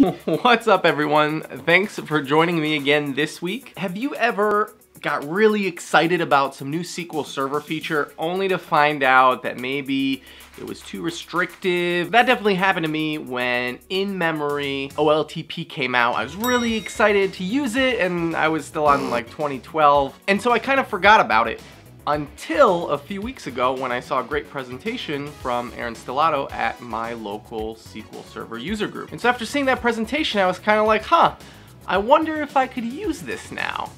What's up, everyone? Thanks for joining me again this week. Have you ever got really excited about some new SQL Server feature only to find out that maybe it was too restrictive? That definitely happened to me when in-memory OLTP came out. I was really excited to use it, and I was still on like 2012, and so I kind of forgot about it until a few weeks ago when I saw a great presentation from Aaron Stellato at my local SQL Server user group. And so after seeing that presentation, I was kind of like, huh, I wonder if I could use this now.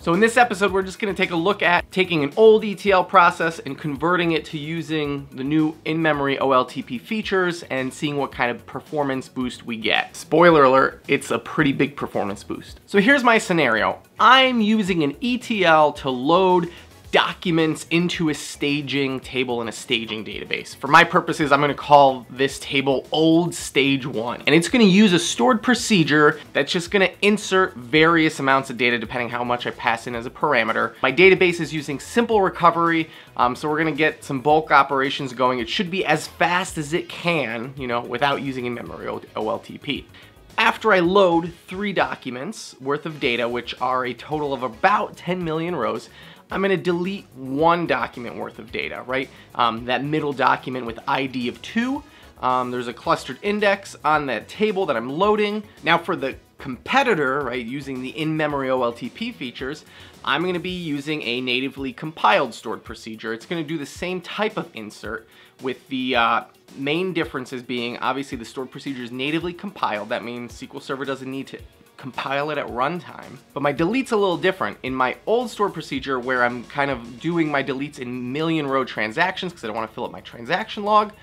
So in this episode, we're just gonna take a look at taking an old ETL process and converting it to using the new in-memory OLTP features and seeing what kind of performance boost we get. Spoiler alert, it's a pretty big performance boost. So here's my scenario. I'm using an ETL to load documents into a staging table in a staging database. For my purposes, I'm gonna call this table old stage one, and it's gonna use a stored procedure that's just gonna insert various amounts of data depending how much I pass in as a parameter. My database is using simple recovery, so we're gonna get some bulk operations going. It should be as fast as it can, you know, without using in-memory OLTP. After I load 3 documents worth of data, which are a total of about 10 million rows, I'm gonna delete 1 document worth of data, right? That middle document with ID of 2. There's a clustered index on that table that I'm loading. Now for the competitor, right, using the in-memory OLTP features, I'm gonna be using a natively compiled stored procedure. It's gonna do the same type of insert, with the main differences being, obviously, the stored procedure is natively compiled. That means SQL Server doesn't need to compile it at runtime. But my delete's a little different. In my old stored procedure, where I'm kind of doing my deletes in million row transactions because I don't want to fill up my transaction log,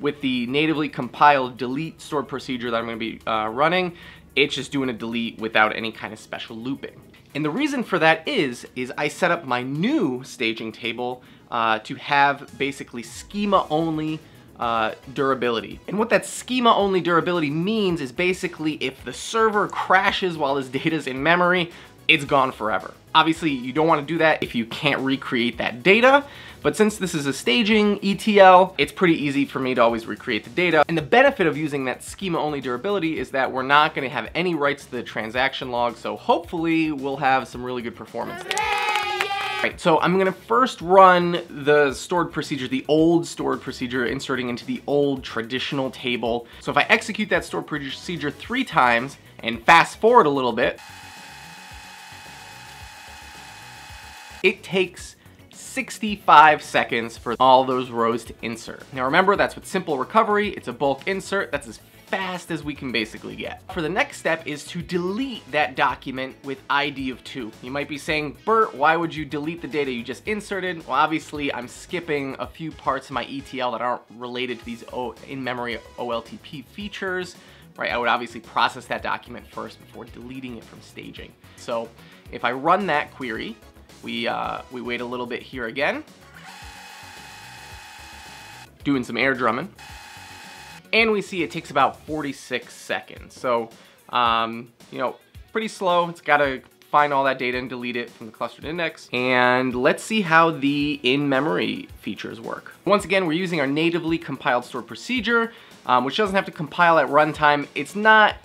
with the natively compiled delete stored procedure that I'm going to be running, it's just doing a delete without any kind of special looping. And the reason for that is I set up my new staging table to have basically schema only durability. And what that schema only durability means is basically if the server crashes while this data's in memory, it's gone forever. Obviously, you don't want to do that if you can't recreate that data, but since this is a staging ETL, it's pretty easy for me to always recreate the data. And the benefit of using that schema-only durability is that we're not going to have any writes to the transaction log, so hopefully we'll have some really good performance there. Right, so I'm gonna first run the stored procedure, the old stored procedure, inserting into the old traditional table. So if I execute that stored procedure 3 times and fast forward a little bit, it takes 65 seconds for all those rows to insert. Now remember, that's with simple recovery, it's a bulk insert, that's as fast as we can basically get. For the next step is to delete that document with ID of 2. You might be saying, Bert, why would you delete the data you just inserted? Well, obviously I'm skipping a few parts of my ETL that aren't related to these in-memory OLTP features, right? I would obviously process that document first before deleting it from staging. So if I run that query, we wait a little bit here again, doing some air drumming. And we see it takes about 46 seconds. So, you know, pretty slow. It's gotta find all that data and delete it from the clustered index. And let's see how the in-memory features work. Once again, we're using our natively compiled stored procedure, which doesn't have to compile at runtime. It's not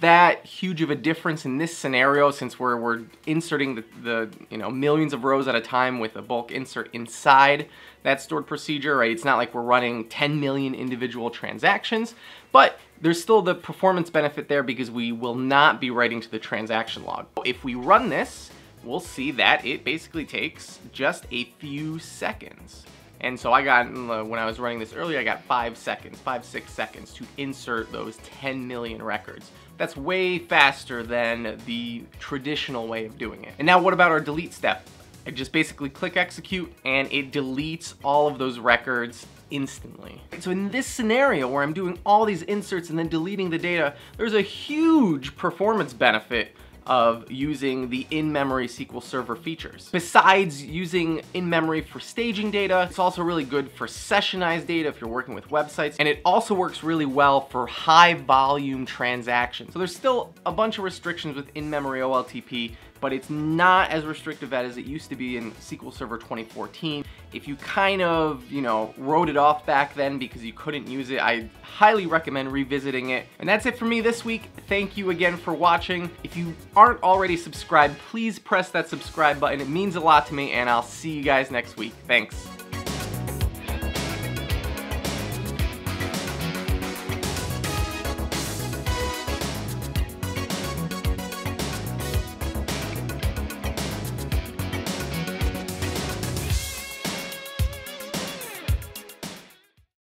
that huge of a difference in this scenario since we're inserting the you know, millions of rows at a time with a bulk insert inside that stored procedure, right? It's not like we're running 10 million individual transactions, but there's still the performance benefit there because we will not be writing to the transaction log. If we run this, we'll see that it basically takes just a few seconds. And so I got, when I was running this earlier, I got 5, 6 seconds to insert those 10 million records. That's way faster than the traditional way of doing it. And now what about our delete step? I just basically click execute and it deletes all of those records instantly. So in this scenario where I'm doing all these inserts and then deleting the data, there's a huge performance benefit of using the in-memory SQL Server features. Besides using in-memory for staging data, it's also really good for sessionized data if you're working with websites, and it also works really well for high volume transactions. So there's still a bunch of restrictions with in-memory OLTP, but it's not as restrictive as it used to be in SQL Server 2014. If you kind of, you know, wrote it off back then because you couldn't use it, I highly recommend revisiting it. And that's it for me this week. Thank you again for watching. If you aren't already subscribed, please press that subscribe button. It means a lot to me, and I'll see you guys next week. Thanks.